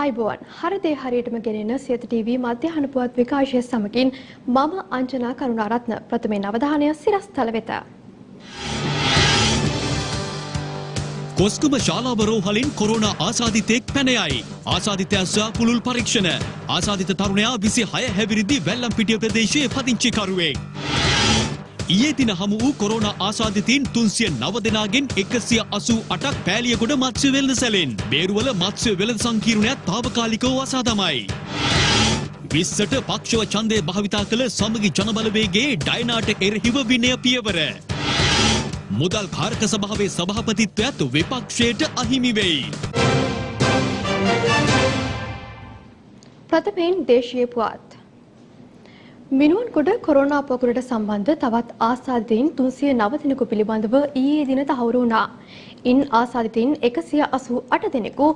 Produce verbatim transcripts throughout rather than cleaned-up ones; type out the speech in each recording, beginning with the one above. आयबोन हरदे हरियटम ගෙනෙන Siyatha TV මධ්‍යහන පුවත් විකාශය සමගින් මම අංජනා කරුණාරත්න ප්‍රථමයෙන් අවධානය සිරස්තල වෙත. කොස්කුඹ ශාලාවරෝහලින් කොරෝනා ආසාදිතයෙක් පැන යයි. ආසාදිතයා සුව පුළුල් පරීක්ෂණ. ආසාදිත තරුණයා විසිහය හැවිරිදි වැල්ලම්පිටිය ප්‍රදේශයේ පදිංචි කරුවෙක්. ඊයේ දින හමු වූ කොරෝනා ආසාදිතයින් තුන්සිය නව දෙනාගෙන් එකසිය අසූ අටක් පෑලියගොඩ මත්ස්‍ය වෙළඳසැලෙන් බේරුවල මත්ස්‍ය වෙළඳ සංකීර්ණයක් తాවකාලිකව වසා දමයි. විස්සට පක්ෂව ඡන්දය භාවිතා කළ සමගි ජනබලවේගයේ ඩයනාට එරෙහිව විනය පියවර. මුදල් කාර්ක සභාවේ සභාපතිත්වයත් විපක්ෂයට අහිමි වෙයි. ප්‍රථමයෙන් දේශීය පුවත්. මිනුවන්ගොඩ කොරෝනා පොකුරට සම්බන්ධ තවත් ආසාදිතයින් තුන්සිය නව දෙනෙකු පිළිබඳව ඊයේ දින තහවුරු වුණා. ඉන් ආසාදිතයින් එකසිය අසූ අට දෙනෙකු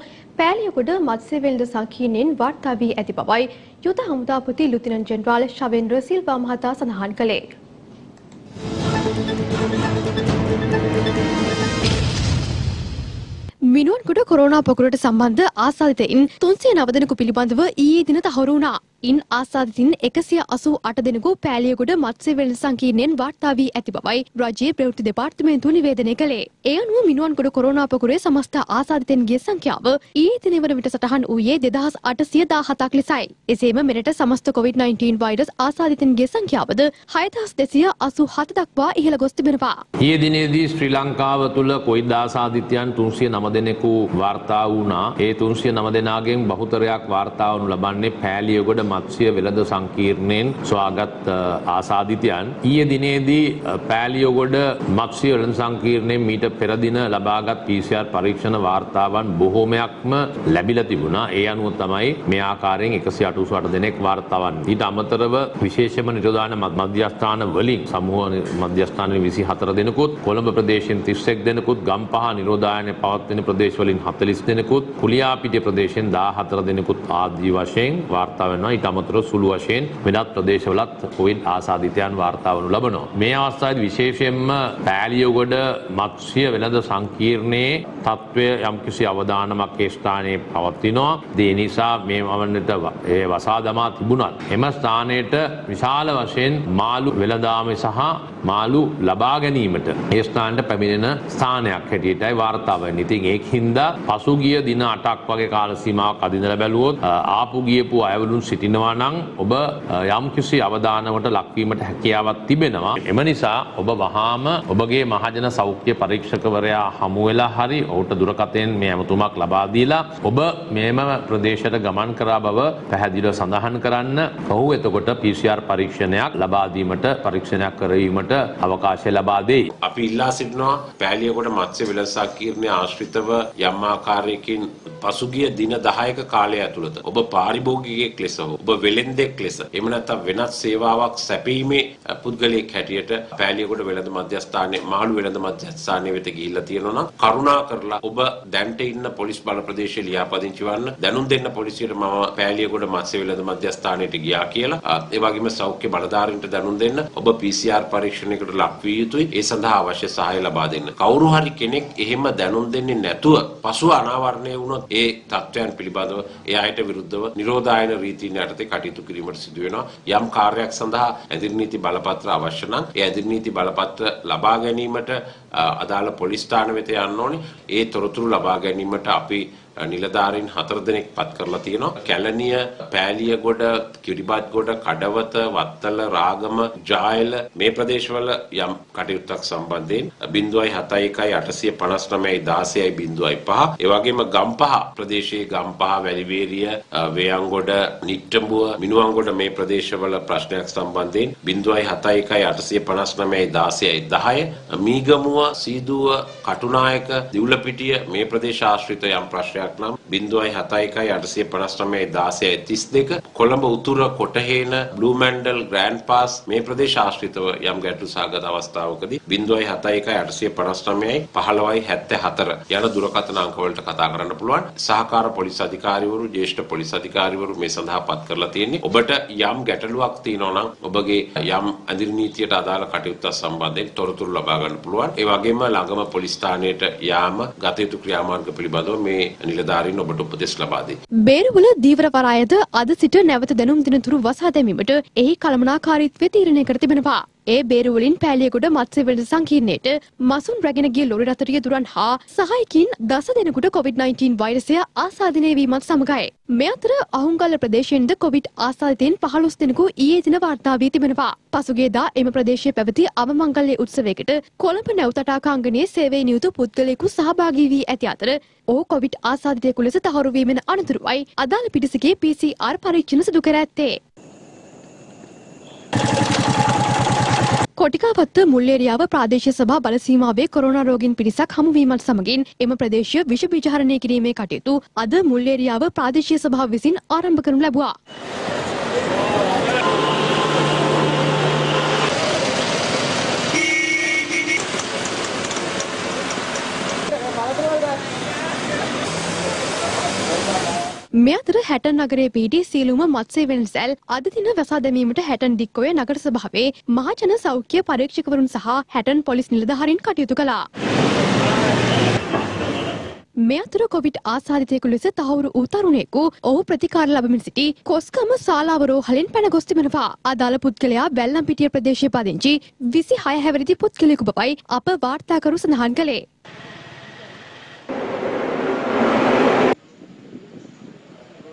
පෑලියගොඩ මත්ස්‍ය වෙළඳ සංකීර්ණයෙන් වාර්තා වී ඇති බවයි යුද හමුදාපති ලුතිනන්ට් ජෙනරාල් ශවෙන්ද්‍ර සිල්වා මහතා සඳහන් කළේ. මිනුවන්ගොඩ කොරෝනා පොකුරට සම්බන්ධ ආසාදිතයින් තුන්සිය නව දෙනෙකු පිළිබඳව ඊයේ දින තහවුරු වුණා. ඉන් ආසාදිතින් එකසිය අසූ අට දෙනෙකු පෑලියගොඩ මත්ස්‍ය වෙළඳ සංකීර්ණයෙන් වාර්තා වී ඇති බවයි රජයේ ප්‍රවෘත්ති දෙපාර්තමේන්තුව නිවේදනය කළේ. ඒ අනුව මිනුවන්ගොඩ කොරෝනා පොකුරේ සමස්ත ආසාදිතයින්ගේ සංඛ්‍යාව ඊයේ දින වන විට සටහන් වූයේ දෙදහස් අටසිය දහහතක් ලෙසයි. එසේම මෙරට සමස්ත කොවිඩ් නයින්ටීන් වෛරස් ආසාදිතයින්ගේ සංඛ්‍යාවද හයදහස් දෙසිය අසූ හත දක්වා ඉහළ ගොස් තිබෙනවා. ඊයේ දිනේදී ශ්‍රී ලංකාව තුළ කොවිඩ් ආසාදිතයන් තුන්සිය නව දෙනෙකු වාර්තා වුණා. ඒ තුන්සිය නව දෙනාගෙන් බහුතරයක් වාර්තා වනු ලබන්නේ පෑලියගොඩ මත්ස්‍ය වෙළඳ සංකීර්ණයෙන් සොයාගත් ආසාදිතයන්. ඊයේ දිනේදී පෑලියගොඩ මත්ස්‍ය වෙළඳ සංකීර්ණයෙන් මීට පෙර දින ලබාගත් පී සී ආර් පරීක්ෂණ වාර්තාවන් බොහෝමයක්ම ලැබිලා තිබුණා. ඒ අනුව තමයි මේ ආකාරයෙන් එකසිය අටසිය අට දෙනෙක් වාර්තාවන්. ඊට අමතරව විශේෂම නිරෝධායන මධ්‍යස්ථාන වලින් සමූහ මධ්‍යස්ථාන විසිහතර දෙනෙකුත්, කොළඹ ප්‍රදේශයෙන් තිස්එක් දෙනෙකුත්, ගම්පහ නිරෝධායනයේ පවත්වන ප්‍රදේශ වලින් හතළිස් දෙනෙකුත්, කුලියාපිටිය ප්‍රදේශයෙන් දාහතර දෙනෙකුත් ආදී වශයෙන් වාර්තා වෙනවා. ඉතාමත්ම සුළු වශයෙන් වෙනත් ප්‍රදේශවලත් කොවිඩ් ආසාදිතයන් වාර්තා වනු ලබනවා. මේ අවස්ථාවේදී විශේෂයෙන්ම පෑලියගොඩ මත්ස්‍ය වෙළඳ සංකීර්ණයේ තත්ත්වය යම්කිසි අවදානමක් ඒ ස්ථානයේ පවතිනවා. ඒ නිසා මේ වවන්නට ඒ වසා දමා තිබුණත් එම ස්ථානයට විශාල වශයෙන් මාළු වෙළඳාම සහ මාළු ලබා ගැනීමට ඒ ස්ථානට පැමිණෙන ස්ථානයක් හැටියටයි වාර්තා වෙන්නේ. ඉතින් ඒකින්ද පසුගිය දින අටක් වගේ කාල සීමාවක් අදිනලා බැලුවොත් ආපු ගියපු අයවලුන් සිටිනවා නම් ඔබ යම්කිසි අවදානමකට ලක්වීමට හැකියාවක් තිබෙනවා. එම නිසා ඔබ වහාම ඔබගේ මහජන සෞඛ්‍ය පරීක්ෂකවරයා හමු වෙලා හරි ඔහුට දුරකතෙන් මේ අමතුමක් ලබා දීලා ඔබ මේම ප්‍රදේශයට ගමන් කරා බව පැහැදිලිව සඳහන් කරන්න. ඔහු එතකොට පී සී ආර් පරීක්ෂණයක් ලබා දීමට පරීක්ෂණයක් කරවීමට අවකාශය ලබා දෙයි. අපි ඉල්ලා සිටිනවා පෑලියගොඩ මත්ස්‍ය වෙළඳ සංකීර්ණයේ ආශ්‍රිතව යම් ආකාරයකින් පසුගිය දින දහයක කාලය ඇතුළත ඔබ පාරිභෝගිකයෙක් ලෙස ඔබ වෙළෙන්දෙක් ලෙස එහෙම නැත්නම් වෙනත් සේවාවක් සැපීමේ පුද්ගලයෙක් හැටියට පෑලියගොඩ වෙළඳ මධ්‍යස්ථානයේ මාළු වෙළඳ මධ්‍යස්ථානයේ වෙත ගිහිල්ලා තියෙනවා නම් කරුණා කරලා ඔබ දැන්ට ඉන්න පොලිස් බල ප්‍රදේශයේ ලියාපදිංචි වන්න. දැනුම් දෙන්න පොලිසියට මම පෑලියගොඩ මත්ස්‍ය වෙළඳ මධ්‍යස්ථානයට ගියා කියලා. ඒ වගේම සෞඛ්‍ය බලධාරීන්ට දැනුම් දෙන්න ඔබ පී සී ආර් පරීක්ෂණයකට ලක් විය යුතුයි. ඒ සඳහා අවශ්‍ය සහාය ලබා දෙන්න. කවුරු හරි කෙනෙක් එහෙම දැනුම් දෙන්නේ නැතුව පසුව අනාවරණය වුණොත් ඒ තත්ත්වයන් පිළිබඳව ඒ අයට විරුද්ධව නිරෝධායන රීතින් යටතේ කටයුතු කිරීමට සිදු වෙනවා. යම් කාර්යයක් සඳහා ඇදිරි නීති බලපත්‍ර අවශ්‍ය නම් ඒ ඇදිරි නීති බලපත්‍ර ලබා ගැනීමට අදාළ පොලිස් ස්ථාන වෙත යන්න ඕනේ. ඒ තොරතුරු ලබා ගැනීමට අපි නිලධාරීන් හතර දෙනෙක් පත් කරලා තියෙනවා. කැලණිය, පෑලියගොඩ, කිරිබත්ගොඩ, කඩවත, වත්තල, රාගම, ජායල මේ ප්‍රදේශවල යම් කටයුත්තක් සම්බන්ධයෙන් බිංදුවයි හතයි එකයි අටසිය පනස් නවයි දාසයයි බිංදුවයි පහ, ඒ වගේම ගම්පහ ප්‍රදේශයේ ගම්පහ, වැලිවේරිය, වේයන්ගොඩ, නිට්ටඹුව, මිනුවන්ගොඩ මේ ප්‍රදේශවල ප්‍රශ්නයක් සම්බන්ධයෙන් බිංදුවයි හතයි එකයි අටසිය පනස් නවයි දාසයයි දහය, මීගමුව, සීදුව, කටුනායක, දිවුලපිටිය මේ ප්‍රදේශ ආශ්‍රිත යම් ප්‍රශ්නයක් නම් බිංදුවයි හතයි එකයි අටසිය පනස් නවයි දාසයයි තිස් දෙක, කොළඹ උතුර, කොටහේන, බ්ලූමැන්ඩල්, ග්‍රෑන්ඩ් පාස් මේ ප්‍රදේශ ආශ්‍රිතව යම් ගැටලු සහගත අවස්ථාවකදී බිංදුවයි හතයි එකයි අටසිය පනස් නවයි පහළොවයි හැත්තෑ හතර යන දුරකථන අංක වලට කතා කරන්න පුළුවන්. සහකාර පොලිස් අධිකාරීවරු, ජ්‍යෙෂ්ඨ පොලිස් අධිකාරීවරු මේ සඳහා පත් කරලා තියෙන්නේ. ඔබට යම් ගැටලුවක් තියෙනවා නම් ඔබගේ යම් අඳිරි නීතියට අදාළ කටයුත්ත සම්බන්ධයෙන් තොරතුරු ලබා ගන්න පුළුවන්. ඒ වගේම ළඟම පොලිස් ස්ථානයට යාම, ගත යුතු ක්‍රියාමාර්ග පිළිබඳව මේ නිලධාරීන් ඔබට උපදෙස් ලබා දෙයි. බේරුවල දීවරවරයද අද සිට නැවත දැනුම් දිනතුරු වසා දැමීමට එහි කළමනාකාරීත්වය තීරණය කර තිබෙනවා. ඒ බේරුවලින් පෑලියගොඩ මත්ස්‍යවේද සංකීර්ණයට මසුන් රැගෙන ගිය ලොරි රථරිය දුරන් හා සහායකින් දස දෙනෙකුට කොවිඩ්-19 වෛරසය ආසාදිතය වීමත් සමගයි. මේ අතර අහුන්ගල්ල ප්‍රදේශයෙන්ද කොවිඩ් ආසාදිතයින් පහළොස් දෙනෙකු ඊයේ දින වාර්තා වී තිබෙනවා. පසුගියදා එම ප්‍රදේශයේ පැවති අවමංගල්‍ය උත්සවයකට කොළඹ නැවතටාකාංගනයේ සේවයේ නියුතු පුද්ගලයෙකු සහභාගී වී ඇති අතර ඔහු කොවිඩ් ආසාදිතයෙකු ලෙස තහවුරු වීමෙන් අනතුරුවයි අදාළ පිටිසකේ PCR පරීක්ෂණ සිදු කර ඇත්තේ. කොටිකාපත්ත මුල්ලේරියාව ප්‍රාදේශීය සභා බල සීමාවේ කොරෝනා රෝගීන් පිරිසක් හමුවීමත් සමගින් එම ප්‍රදේශය විෂ බීජ හරණය කිරීමේ කටයුතු අද මුල්ලේරියාව ප්‍රාදේශීය සභාව විසින් ආරම්භ කරනු ලැබුවා. මේ අතර හැටන් නගරයේ පිහිටි සීලුම මත්ස්‍ය වෙළඳසැල් අද දින වසා දැමීමට හැටන් දික්කොය නගර සභාවේ මහජන සෞඛ්‍ය පරීක්ෂකවරුන් සහ හැටන් පොලිස් නිලධාරීන් කටයුතු කළා. මේ අතර කොවිඩ් ආසාදිතයෙකු ලෙස තහවුරු වූ තරුණයෙකු ඔහු ප්‍රතිකාර ලැබමින් සිටි කොස්කම ශාලාව රෝහලෙන් පැන ගොස් තිබෙනවා. අදාළ පුද්ගලයා බැල්ලම්පිටිය ප්‍රදේශයේ පදිංචි විසිහය හැවිරිදි පුද්ගලයෙකු බවයි අප වාර්තාකරු සඳහන් කළේ.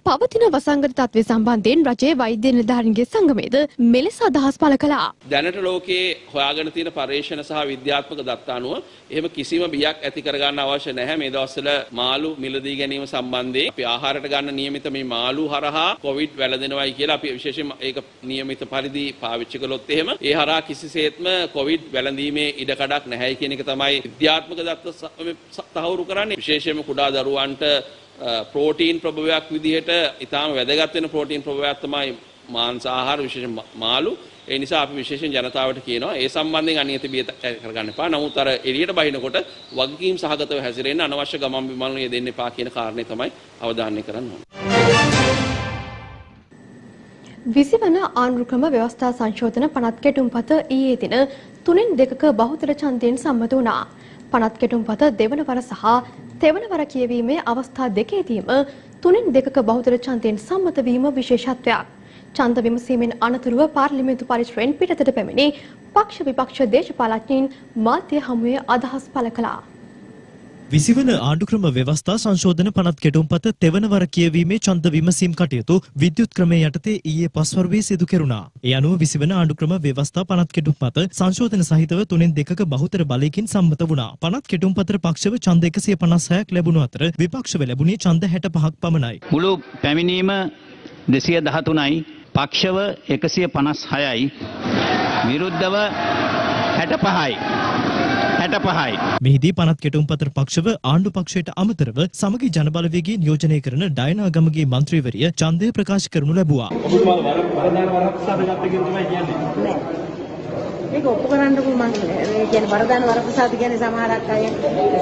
පවතින වසංගත තත්ත්වය සම්බන්ධයෙන් රජයේ වෛද්‍ය නිලධාරීන්ගේ සංගමයේද මෙලෙස අදහස් පළ කළා. දැනට ලෝකයේ හොයාගෙන තියෙන පරීක්ෂණ සහ විද්‍යාත්මක දත්ත අනුව එහෙම කිසිම බියක් ඇති කරගන්න අවශ්‍ය නැහැ. මේ දවස්වල මාළු මිලදී ගැනීම සම්බන්ධයෙන් අපි ආහාරයට ගන්න නියමිත මේ මාළු හරහා කොවිඩ් වැළඳෙනවයි කියලා අපි විශේෂයෙන් ඒක නියමිත පරිදි පාවිච්චි කළොත් එහෙම ඒ හරහා කිසිසේත්ම කොවිඩ් වැළඳීමේ ඉඩ කඩක් නැහැයි කියන එක තමයි විද්‍යාත්මක දත්ත තහවුරු කරන්නේ. විශේෂයෙන්ම කුඩා දරුවන්ට ප්‍රෝටීන් ප්‍රභවයක් විදිහට ඉතාම වැදගත් වෙන ප්‍රෝටීන් ප්‍රභවයක් තමයි මාංශ ආහාර විශේෂයෙන් මාළු. ඒ නිසා අපි විශේෂයෙන් ජනතාවට කියනවා ඒ සම්බන්ධයෙන් අනියත බිය කරගන්න එපා. නමුත් අර එළියට බහිනකොට වගකීම් සහගතව හැසිරෙන්න අනවශ්‍ය ගමන් බිමන් යෙදෙන්න එපා කියන කාරණේ තමයි අවධානය කරන්න ඕනේ. විසිවන ආණ්ඩුක්‍රම ව්‍යවස්ථා සංශෝධන පනත් කෙටුම්පත ඊයේ දින තුනෙන් දෙකක බහුතර ඡන්දයෙන් සම්මත වුණා. පනත් කෙටුම්පත දෙවන වර සහ තෙවන වර කියවීමේ අවස්ථා දෙකේදීම තුනෙන් දෙකක බහුතර ඡන්දයෙන් සම්මත වීම විශේෂත්වයක්. ඡන්ද විමසීමෙන් අනතුරුව පාර්ලිමේන්තු පරිශ්‍රයෙන් පිටතට පැමිණි පක්ෂ විපක්ෂ දේශපාලඥයින් මාධ්‍ය හමුවේ අදහස් පළ කළා. විසිවන ආණ්ඩුක්‍රම ව්‍යවස්ථා සංශෝධන පනත් කෙටුම්පත තෙවන වර කියවීමේ ඡන්ද විමසීම් කටයුතු විද්‍යුත් ක්‍රමයේ යටතේ ඊයේ පස්වරුවේ සිදු කෙරුණා. ඒ අනුව විසිවන ආණ්ඩුක්‍රම ව්‍යවස්ථා පනත් කෙටුම්පත සංශෝධන සහිතව තුනෙන් දෙකක බහුතර බලයකින් සම්මත වුණා. පනත් කෙටුම්පතට පක්ෂව ඡන්ද එකසිය පනස් හයක් ලැබුණු අතර විපක්ෂව ලැබුණේ ඡන්ද හැට පහක් පමණයි. මුළු පැමිණීම දෙසිය දහතුනයි, පක්ෂව එකසිය පනස් හයයි, විරුද්ධව හැට පහයි. මෙහිදී පනත් කෙටුම්පතර පක්ෂව ආණ්ඩු පක්ෂයට අමතරව සමගි ජනබලවේගී නියෝජනය කරන ඩයනාගමගේ මන්ත්‍රීවරිය ඡන්දය ප්‍රකාශ කරනු ලැබුවා. ඒක ඔප්පු කරන්නකෝ මං කියන්නේ. ඒ කියන්නේ වරදාන වරප්‍රසාද කියන්නේ සමහරක් අය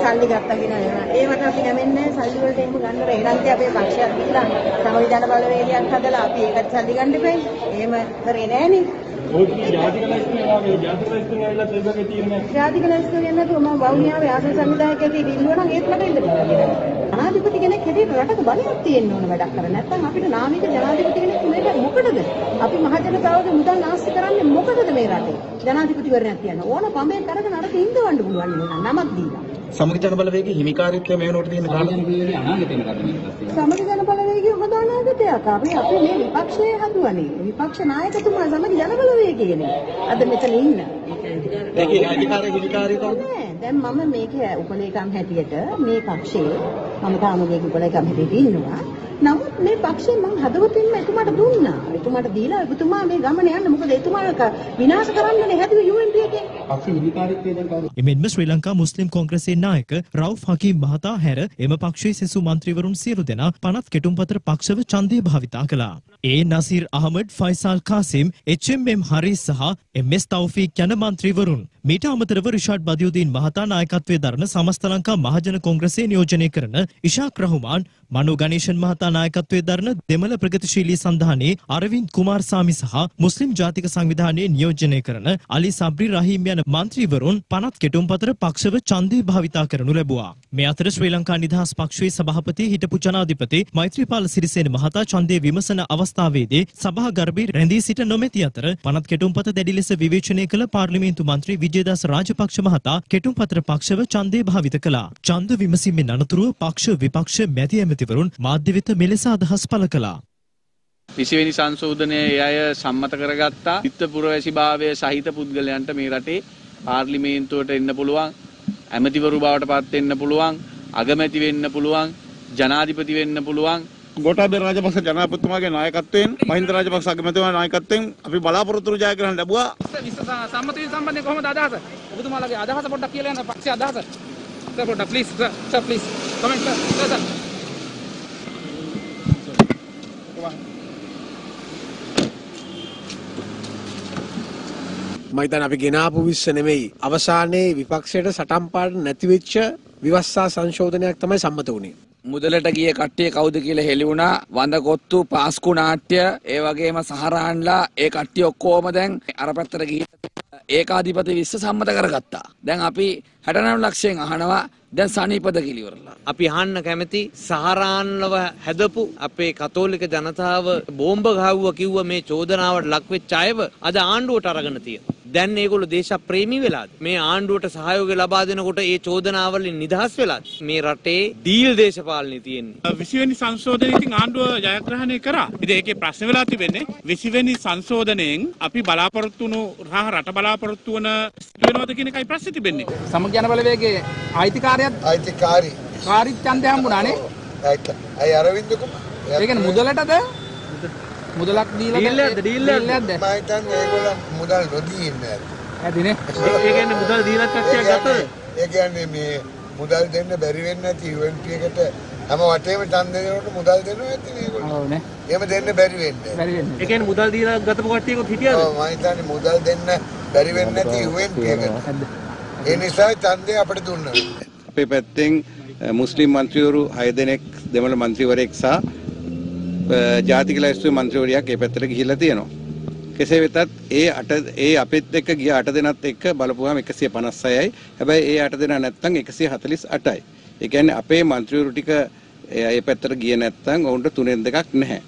සල්ලි ගත්තා කියන ඒවා. ඒවට අපි නැමෙන්නේ සල්ලි වලට එම්බ ගන්න රේණන්තේ අපේ පක්ෂයක් දීලා සමගි ජනබලවේගයක් හදලා අපි ඒකට සල්ලි ගන්න දෙපයි. එහෙම කරේ නෑනේ. ජාතික ලයිස්තුව ගැන නේද මම වවුනියාවේ ආසන සංවිධායකයෙක් ඉන්නවා නම් ඒත් මට ඉන්න බෑ. ජනාධිපති කෙනෙක් හැටියට රටක බලයක් තියෙන්න ඕන වැඩක් කර නැත්නම් අපිට නාමික ජනාධිපති කෙනෙක් මේක මොකටද? අපි මහජනතාවගේ මුදල් නාස්ති කරන්නේ මොකටද මේ රටේ? ජනාධිපතිවරණයක් තියන්න ඕන පඹෙන් කරගෙන අරක ඉඳවන්න පුළුවන් නේද? නමක් දීලා. සමගි ජනබලවේගයේ හිමිකාරීත්වය මේ වෙනකොට තියෙන කාර්යභාරය අනාගතේ කරන්නේ. සමගි ජනබලවේගයේ හොඳ අනාගතයක් අපි අපි මේ විපක්ෂයේ හඳුනන්නේ. විපක්ෂ නායකතුමා සමගි ජනබලවේගයේ නේ. අද මෙතන ඉන්න. ඒකේ අධිකාරිය හිමිකාරිය කවුද? දැන් මම මේකේ උපලේකම් හැටියට මේ පක්ෂයේ මම තාමගේ උපලේකම් හැටියට ඉන්නවා. නමුත් මේ පක්ෂේ මම හදවතින්ම එතුමාට දුන්නා. එතුමාට දීලා එතුමා මේ ගමන යන්න මොකද එතුමා විනාශ කරන්නනේ හැදුවේ යූ එන් පී එකේ. පක්ෂේ හිමිකාරීත්වය දැන් කවුද? එමෙන්න ශ්‍රී ලංකා මුස්ලිම් කොංග්‍රසයේ නායක රවුෆ් හකීම් මහතා හැර එම පක්ෂයේ සෙසු මන්ත්‍රීවරුන් සියලු දෙනා පනත් කෙටුම්පතර පක්ෂව ඡන්දය භාවිතා කළා. ඒ Naseer Ahamed, Faizal Kasim, H M M Haris සහ එම් එස් තෞෆීක් යන මන්ත්‍රීවරුන් मीट अमतर ऋषाඩ් බදියුදීන් महता नायकत्वे धरण समस्त लंका महाजन कांग्रेस नियोजन करन इशाक रहमान मनु गणेशन महता नायकत्वे धरण දෙමළ प्रगतिशील संधाने अरविंद कुमार स्वामी सह मुस्लिम जातिक संविधाने नियोजन करन अली सब्री रहीम यन मंत्री वरुण पनत केटुंपतर पक्षव चंदे भाविता करनु लबुआ मे अतर श्रीलंका निधास पक्षवे सभापति हिटपु जनाधिपति मैत्रीपाल सिरिसेन महता चंदे विमसन अवस्थावेदी सभा गर्भे रेंदी सिट नोमेति अतर पनत केटुंपत देडी लेस विवेचने कल पार्लिमेंटु मंत्री विजयदास राजपक्ष महता केटुंपतर पक्षव चंदे भावित कला चंद विमसीमे ननतुरु पक्ष विपक्ष मैथि वरुण माध्यवित मेलेस अदहस पल कला විසිවෙනි සංශෝධනයේ ඒ අය සම්මත කරගත්තා. විත්ත පුරවැසි භාවයේ සහිත පුද්ගලයන්ට මේ රටේ පාර්ලිමේන්තුවට එන්න පුළුවන්, ඇමතිවරු බවට පත් වෙන්න පුළුවන්, අගමැති වෙන්න පුළුවන්, ජනාධිපති වෙන්න පුළුවන්. ගෝඨාභය රාජපක්ෂ ජනාධිපතිතුමාගේ නායකත්වයෙන්, මහින්ද රාජපක්ෂ අගමැතිතුමාගේ නායකත්වයෙන් අපි බලාපොරොත්තු ජයග්‍රහණ ලැබුවා. සම්මත වීම සම්බන්ධයෙන් කොහොමද අදහස? ඔබතුමාලගේ අදහස පොඩ්ඩක් කියලා යන්න. පක්ෂයේ අදහස. පොඩ්ඩක් ප්ලීස් සර් ප්ලීස් කමෙන්ට් කර සර්. මයිතන අපි ගෙනාපු විශ්ස නෙමෙයි අවසානයේ විපක්ෂයට සටන් පාඩ නැති වෙච්ච විවස්සා සංශෝධනයක් තමයි සම්මත වුණේ. මුදලට ගිය කට්ටිය කවුද කියලා හෙළි වුණා. වඳකොත්තු පාස්කු නාට්‍ය ඒ වගේම සහරාන්ලා ඒ කට්ටිය ඔක්කොම දැන් අර පැත්තට ගිහින් ඒකාධිපති විශ්ස සම්මත කරගත්තා. දැන් අපි හැට නව ලක්ෂයෙන් අහනවා දැන් සනීපද කියලා ඉවරලා. අපි අහන්න කැමති සහරාන්ලව හැදපු අපේ කතෝලික ජනතාව බෝම්බ ගහුවා කිව්ව මේ චෝදනාවට ලක් වෙච්ච අයව අද ආණ්ඩුවට අරගෙන තියෙනවා. දැන් මේගොල්ලෝ දේශප්‍රේමී වෙලාද? මේ ආණ්ඩුවට සහයෝගය ලබා දෙනකොට ඒ චෝදනාවලින් නිදහස් වෙලාද? මේ රටේ දීල් දේශපාලනේ තියෙන්නේ. විසි වෙනි සංශෝධනයේ ඉතින් ආණ්ඩුව ජයග්‍රහණය කරා. ඉතින් ඒකේ ප්‍රශ්න වෙලා තිබෙන්නේ විසි වෙනි සංශෝධනයෙන් අපි බලාපොරොත්තු වුණු රහ රට බලාපොරොත්තු වන වෙනවද කියන එකයි ප්‍රශ්නේ තිබෙන්නේ. සමග ජන බලවේගයේ අයිතිකාරයත් අයිතිකාරී. කාරිත් ඡන්දය හම්බුණානේ. ඇයිත්. අය අරවින්ද කුමාර. ඒ කියන්නේ මුදලටද? මුදලක් දීලා දෙන්නේ ඩීල් එකක්ද? මම හිතන්නේ ඒගොල්ලෝ මුදල් නොදී ඉන්නේ. ඇදිනේ. ඒ කියන්නේ මුදල් දීලක් කට්ටියක් ගත්තද? ඒ කියන්නේ මේ මුදල් දෙන්න බැරි වෙන්නේ නැති යුඑන්පී එකට හැම වටේම ඡන්ද දෙනකොට මුදල් දෙනවා ඇතිනේ ඒගොල්ලෝ. ඔව් නේ. එහෙම දෙන්න බැරි වෙන්නේ. බැරි වෙන්නේ. ඒ කියන්නේ මුදල් දීලා ගත්තපු කට්ටියකුත් හිටියද? ඔව් මම හිතන්නේ මුදල් දෙන්න බැරි වෙන්නේ නැති යුඑන්පී එකට. ඒ නිසා ඡන්දේ අපිට දුන්නා. අපේ පැත්තෙන් මුස්ලිම් മന്ത്രിවරු හය දෙනෙක් දෙමළ മന്ത്രിවරයෙක් සා जाति के लाइफ मंत्रिया के पत्र की हिलती है कैसे वेत ए अट ए अपेत गिया अट दिन तेक बलपुआ एक पनस आई अब ए अट दिन नत्तंग एक हतलिस अटाई एक अपे मंत्री रुटिक ए पत्र गिया नत्तंग उन तुने है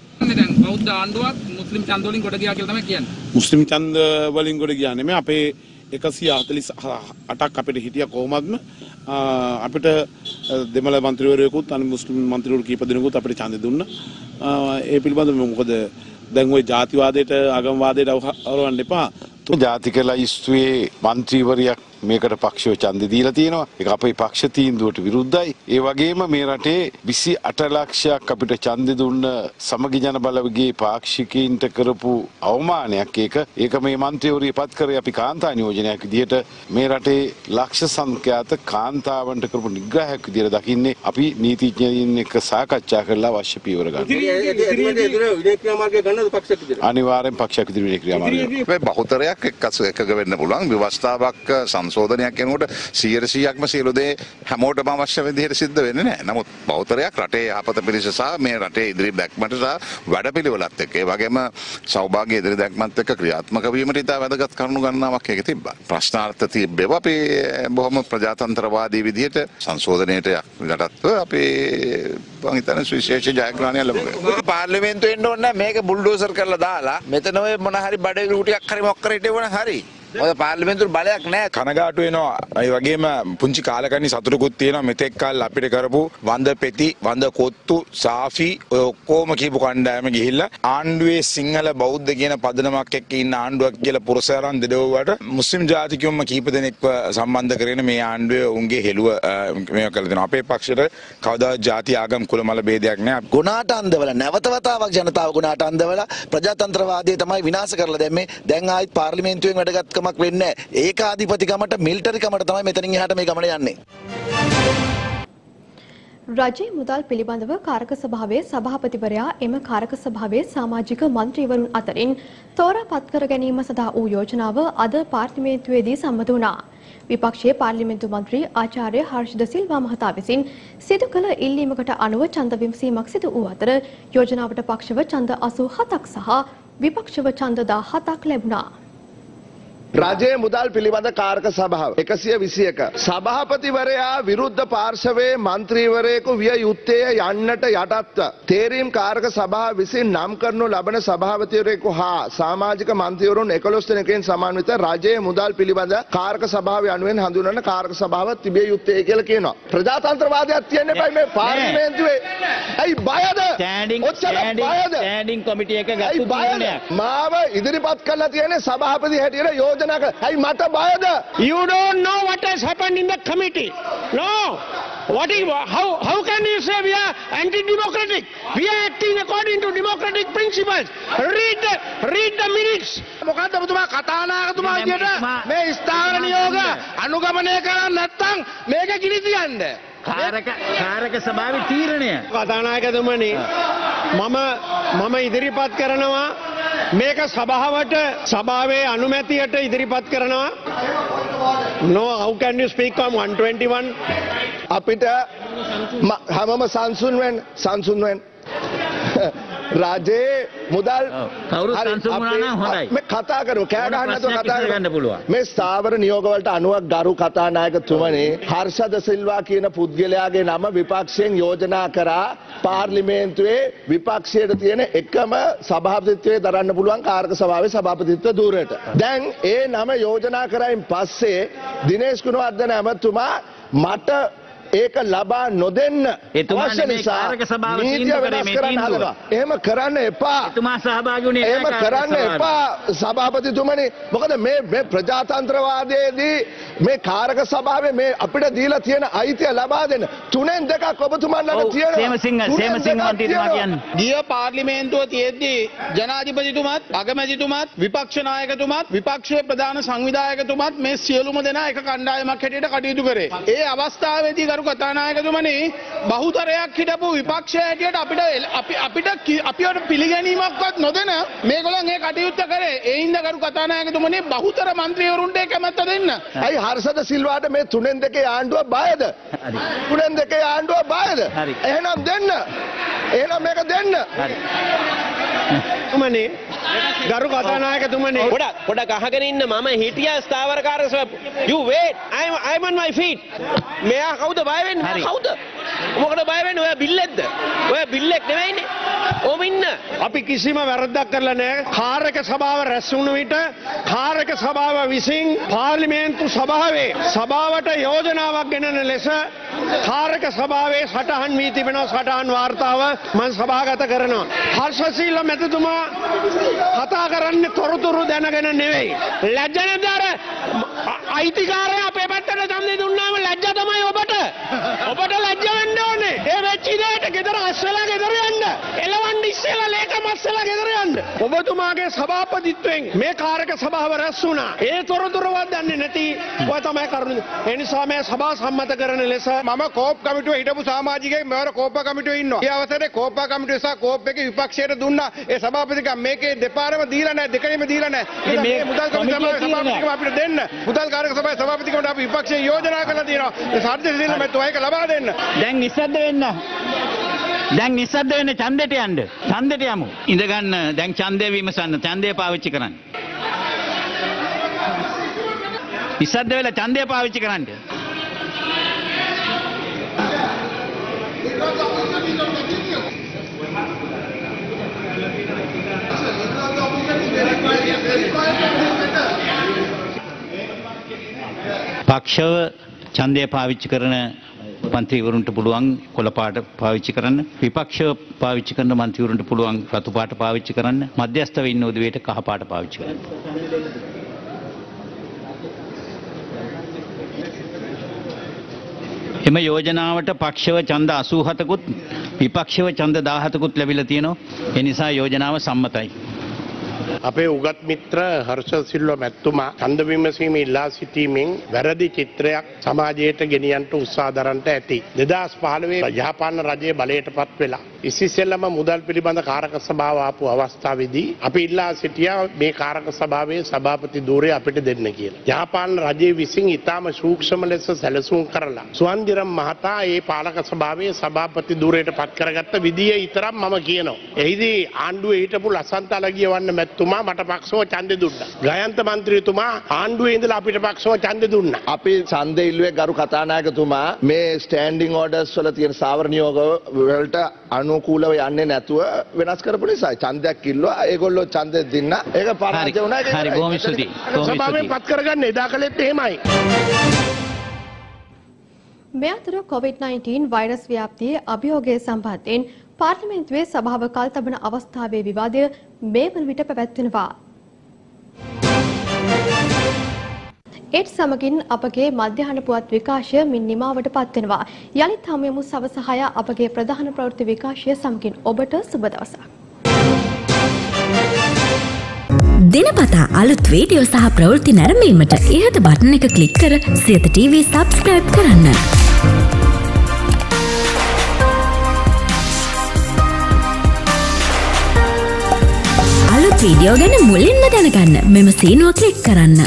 बौद्ध आंदोलन मुस्लिम चांदोली गोड़ गिया के में किया मुस्लिम चांदोली गोड़ गिया ने में अपे एक हतलिस अटक अपे हिटिया कोहमद में අපිට දෙමළ മന്ത്രിවරයෙකුත් අනිත් මුස්ලිම් മന്ത്രിවරු කීප දෙනෙකුත් අපිට ඡන්දෙ දුන්නා. ඒ පිළිබඳව මොකද දැන් ওই ಜಾතිවාදයට ආගම්වාදයට අවරවන්න එපා. ජාතික ලයිස්තුවේ മന്ത്രിවරියක් මේකට පක්ෂව ඡන්දෙ දීලා තියෙනවා. ඒක අපේ පක්ෂ තීන්දුවට විරුද්ධයි. ඒ වගේම මේ රටේ විසි අට ලක්ෂයක් අපිට ඡන්දෙ දුන්න සමගි ජන බලවේගයේ පාක්ෂිකීන්ට කරපු අවමානයක් ඒක. ඒක මේ മന്ത്രിවරියපත් කරේ අපි කාන්තා නියෝජනයක් විදියට මේ රටේ ලක්ෂ සංඛ්‍යාත කාන්තාවන්ට කරපු නිග්‍රහයක් විදියට දකින්නේ අපි නීතිඥයින් එක්ක සාකච්ඡා කරලා අවශ්‍ය පියවර ගන්න. ඉදිරියට ඉදිරිය විනය ක්‍රියාමාර්ගය ගන්නද පක්ෂයක් විදියට? අනිවාර්යෙන් පක්ෂයක් විදියට විනය ක්‍රියාමාර්ගය. මේ බහුතරයක් එක්කස එකග වෙන්න පුළුවන් විවස්ථාවක් සංශෝධනයක් වෙනකොට සීයට සීයක්ම සියලු දේ හැමෝටම අවශ්‍ය විදිහට සිද්ධ වෙන්නේ නැහැ. නමුත් බහුතරයක් රටේ යහපත පිණිස සහ මේ රටේ ඉදිරි දැක්මට සහ වැඩපිළිවෙලත් එක්ක ඒ වගේම සෞභාග්‍ය ඉදිරි දැක්මත් එක්ක ක්‍රියාත්මක වීමට ඉතා වැදගත් කරුණු ගණනාවක් ඒකේ තිබ්බා. ප්‍රශ්නාර්ථ තිබ්බේව අපි බොහොම ප්‍රජාතන්ත්‍රවාදී විදිහට සංශෝධනයට යටත්ව අපි මං හිතන්නේ විශේෂ ජයග්‍රහණයක් ලැබුවා. පාර්ලිමේන්තුවේ එන්න ඕනේ නැහැ මේක බුල්ඩෝසර් කරලා දාලා මෙතන ඔය මොන හරි බඩේ රූටියක් හරි මොක්කර හිටේ වුණා හරි පාර්ලිමේන්තුවට බලයක් නැහැ. කනගාටු වෙනවා. ඒ වගේම පුංචි කාලකන්ණි සතුටකුත් තියෙනවා. මෙතෙක් කල් අපිට කරපු වඳ පෙති, වඳ කොත්තු, සාෆි ඔය ඔක්කොම කියපු කණ්ඩායම ගිහිල්ලා ආණ්ඩුවේ සිංහල බෞද්ධ කියන පදනමක් එක්ක ඉන්න ආණ්ඩුවක් කියලා පුරසාරන් දෙදෙව්වට මුස්ලිම් ජාතිකයොම කීප දෙනෙක්ව සම්බන්ධ කරගෙන මේ ආණ්ඩුවේ උන්ගේ හෙළුව මේවා කළ දෙනවා. අපේ පක්ෂයට කවදාවත් ජාති ආගම් කුල මල ભેදයක් නැහැ. ගුණාට අන්දවල නැවත වතාවක් ජනතාව ගුණාට අන්දවල ප්‍රජාතන්ත්‍රවාදය තමයි විනාශ කරලා දැම්මේ. දැන් ආයිත් පාර්ලිමේන්තුවෙන් වැඩගත් ඒකාධිපතිකමට මිලිටරිකමට තමයි මෙතනින් එහාට මේ ගමන යන්නේ. රජයේ මුදල් පිළිබඳව කාරක සභාවේ සභාපතිවරයා එම කාරක සභාවේ සමාජික මන්ත්‍රීවරුන් අතරින් තෝරාපත් කර ගැනීම සඳහා වූ යෝජනාව අද පාර්ලිමේන්තුවේදී සම්මත වුණා. විපක්ෂයේ පාර්ලිමේන්තු මන්ත්‍රී ආචාර්ය හර්ෂද සිල්වා මහතා විසින් සිදු කළ ඉල්ලීමකට අනුව ඡන්ද විමසීමක් සිදු වූ අතර යෝජනාවට පක්ෂව ඡන්ද අසූ හතක් සහ විපක්ෂව ඡන්ද දහ හතක් ලැබුණා. राज्य मुदल पिलिबंध कारक सभा सभापतिवरया विरुद्ध पार्श्वे मंत्रीवरेकु व्ययुत्तेय यन्नट यटत्व तेरीम कारक सभा विसिन नामकरनु लबन सभापतिवरेकु हा सामाजिक मंत्रीवरुन इकलस दिनकिन समन्वित राज्य मुदल पिलिबंध कारक सभा अनुवेन हंदुनन कारक सभाव तिबे युत्तेय කියලා කියනවා ප්‍රජාතන්ත්‍රවාදයක් තියෙන්නේ බයි මේ පාර්ලිමේන්තුවේ අයි බයද ස්ටෑන්ඩින් කමිටි එක ගත්තු තීරණයක් මාව ඉදිරිපත් කළා තියෙන්නේ සභාපති හැටියට යෝජනා Hey, mata bayada. You don't know what has happened in the committee. No. What is how how can you say we are anti-democratic? We are acting according to democratic principles. Read the read the minutes. මොකද්ද ඔබතුමා කතා නායක තුමා විදියට මේ ස්ථාවර නියෝග අනුගමනය කරන්නේ නැත්නම් මේක ගිනි තියන්න. කාරක කාරක සභාවේ තීරණය. කතා නායකතුමනි මම මම ඉදිරිපත් කරනවා මේක සභාවට සභාවේ අනුමැතියට ඉදිරිපත් කරනවා no how can you speak on one twenty-one අපිට හැමම සංසුන් වෙන්න සංසුන් වෙන්න රාජේ මුදල් කවුරු සංසුන් වුණා නම් හොඳයි මේ කතා කරමු කෑ ගන්න නැතුව කතා කරන්න පුළුවන් මේ ස්ථාවර නියෝග වලට අනුව ගරු කතානායකතුමනි හර්ෂද සිල්වා කියන පුද්ගලයාගේ නම විපක්ෂයෙන් යෝජනා කරා පාර්ලිමේන්තුවේ විපක්ෂයට තියෙන එකම සභාපතිත්වයේ දරන්න පුළුවන් කාර්ක සභාවේ සභාපතිත්ව ධූරයට. දැන් ඒ නම යෝජනා කරයින් පස්සේ දිනේෂ් ගුණවර්ධන ඇමතුමා මට ඒක ලබා නොදෙන්න අවශ්‍ය නිසා නීතිය වෙනස් කරන්න හදනවා. එහෙම කරන්න එපා. එතුමා සහභාගී වුණේ නැහැ. එහෙම කරන්න එපා සභාපතිතුමනි. මොකද මේ මේ ප්‍රජාතන්ත්‍රවාදයේදී මේ කාරක සභාවේ මේ අපිට දීලා තියෙන අයිතිය ලබා දෙන්න තුනෙන් දෙකක් ඔබතුමන් ළඟ තියෙනවා. සේමසිංහ සේමසිංහ මන්ත්‍රීතුමා කියන්නේ ගිය පාර්ලිමේන්තුව තියෙද්දී ජනාධිපතිතුමාත් අගමැතිතුමාත් විපක්ෂ නායකතුමාත් විපක්ෂයේ ප්‍රධාන සංවිධායකතුමාත් මේ සියලුම දෙනා එක කණ්ඩායමක් හැටියට කටයුතු කරේ. ඒ අවස්ථාවේදී ගරු කතානායකතුමනි බහුතරයක් හිටපු විපක්ෂය හැටියට අපිට අපිට අපිට පිළිගැනීමක්වත් නොදෙන මේගොල්ලන් ඒ කටයුත්ත කරේ. ඒ හින්දා ගරු කතානායකතුමනි බහුතර මන්ත්‍රීවරුන්ට කැමැත්ත දෙන්න. අයි हर्षद सिल्वा में तुने देखे आंडुआ बायद तुने देखे आंडुआ बायद एहना देन्न एहना मेक देन्न तुमने ගරු කතානායක තුමනි පොඩක් පොඩක් අහගෙන ඉන්න මම හිටියා ස්ථාවරකාරක සභාව you wait i am i am on my feet මෙයා කවුද බය වෙන්නේ කවුද මොකටද බය වෙන්නේ ඔයා බිල්ලෙක්ද ඔයා බිල්ලෙක් නෙවෙයිනේ ඕම ඉන්න අපි කිසිම වැරද්දක් කරලා නැහැ කාර්යක සභාව රැස් වුණු විට කාර්යක සභාව විසින් පාර්ලිමේන්තු සභාවේ සභාවට යෝජනාවක් ගෙනන ලෙස කාර්යක සභාවේ සටහන් වී තිබෙනවා සටහන් වාර්තාව මම සභාගත කරනවා හර්ෂශීල මැතිතුමා කතා කරන්නේ තොරතුරු දැනගෙන නෙවෙයි. ලැජ්ජ නැද්ද අර අයිතිකාරය අපේ පැත්තට ඡන්දේ දුන්නාම ලැජ්ජ තමයි ඔබට. ඔබට ලැජ්ජ වෙන්න ඕනේ. ඒ වෙච්ච ඉඩයට ගෙදර අස්සලා ගෙදර යන්න. එළවන්න ඉස්සෙල්ලා ලේකම් අස්සලා ගෙදර යන්න. ඔබතුමාගේ සභාපතිත්වයෙන් මේ කාර්යක සභාව රැස් වුණා. ඒ තොරතුරුවත් දන්නේ නැති ඔය තමයි කරුණ. ඒ නිසා මේ සභාව සම්මත කරන ලෙස මම කෝප් කමිටුවේ හිටපු සමාජිකයෙක් මෙවර කෝපා කමිටුවේ ඉන්නවා. ඒ අවසරේ කෝපා කමිටුව සහ කෝප් එකේ විපක්ෂයට දුන්නා ඒ සභාපතිකම් මේකේ පාරම දීලා නැහැ දෙකේම දීලා නැහැ මේ මුදල් කමිටුවේ සභාපතිකම අපිට දෙන්න මුදල් කාර්යක සභාවේ සභාපතිකමට අපි විපක්ෂයේ යෝජනා කරලා තියෙනවා සාර්ථක දෙන්න මේ තෝ එක ලබා දෙන්න දැන් ඉස්සද්ද වෙන්න දැන් ඉස්සද්ද වෙන්න ඡන්දෙට යන්න ඡන්දෙට යමු ඉඳ ගන්න දැන් ඡන්දේ විමසන්න ඡන්දේ පාවිච්චි කරන්න ඉස්සද්ද වෙලා ඡන්දේ පාවිච්චි කරන්න පක්ෂව ඡන්දය පාවිච්චි කරන මන්ත්‍රීවරුන්ට පුළුවන් කොළ පාට පාවිච්චි කරන්න විපක්ෂව පාවිච්චි කරන මන්ත්‍රීවරුන්ට පුළුවන් රතු පාට පාවිච්චි කරන්න මධ්‍යස්ථව ඉන්න උදවියට කහ පාට පාවිච්චි කරන්න එම යෝජනාවට පක්ෂව ඡන්ද අසූ හතකුත් විපක්ෂව ඡන්ද දහ හතකුත් ලැබිලා තියෙනවා ඒ නිසා යෝජනාව සම්මතයි අපේ උගත් මිත්‍ර හර්ෂ සිල්වම් ඇතුමා ඡන්ද විමසීමේ ඉල්ලා සිටීමෙන් වැරදි චිත්‍රයක් සමාජයට ගෙනියන්න උත්සාහ දරන්නට ඇති. දෙදාස් පහළොව ජපාන රජයේ බලයටපත් වෙලා ඉසිසෙල්ලම මුදල් පිළිබඳ කාරක සභාව ආපු අවස්ථාවේදී අපි ඉල්ලා සිටියා මේ කාරක සභාවේ සභාපති ධූරය අපිට දෙන්න කියලා. ජපාන රජයේ විසින් ඊටම සූක්ෂම ලෙස සැලසුම් කරලා සුවන්දිරම් මහතා මේ පාලක සභාවේ සභාපති ධූරයටපත් කරගත්ත විදිය ඊතරම් මම කියනවා. එහිදී ආණ්ඩුවේ හිටපු ලසන්ත අලගියවන්න මැතිතුමා මට පක්ෂව ඡන්දෙ දුන්නා. ගයන්ත മന്ത്രിතුමා ආණ්ඩුවේ ඉඳලා අපිට පක්ෂව ඡන්දෙ දුන්නා. අපි ඡන්දෙ ඉල්ලුවේ ගරු කතානායකතුමා මේ ස්ටෑන්ඩින් ඕඩර්ස් වල තියෙන සාවර නියෝග වලට අනුකූලව යන්නේ නැතුව වෙනස් කරපු නිසා ඡන්දයක් ඉල්ලුවා. ඒගොල්ලෝ ඡන්දෙ දෙන්න ඒක පරාජය වුණා. හරි බොහොම ස්තුතියි. සභාවෙන් පත් කරගන්න එදා කලෙත් එහෙමයි. මේ අතර කොවිඩ්-19 වෛරස් ව්‍යාප්තියේ අභියෝගය සම්බන්ධයෙන් පාර්ලිමේන්තුවේ සභාව කල් තබන අවස්ථාවේ විවාදය මේ වන විට පැවැත්වෙනවා. ඒත් සමගින් අපගේ මධ්‍යහන පුවත් විකාශය මින් නිමාවට පත්වෙනවා. යලිත් හමුවෙමු සවසහය අපගේ ප්‍රධාන ප්‍රවෘත්ති විකාශය සමගින් ඔබට සුබ දවසක්. දිනපතා අලුත් වීඩියෝ සහ ප්‍රවෘත්ති නැරඹීමට ඉහත බටන් එක ක්ලික් කර සියත ටීවී සබ්ස්ක්‍රයිබ් කරන්න. අලුත් වීඩියෝ ගැන මුලින්ම දැනගන්න මෙම සීනුව ක්ලික් කරන්න.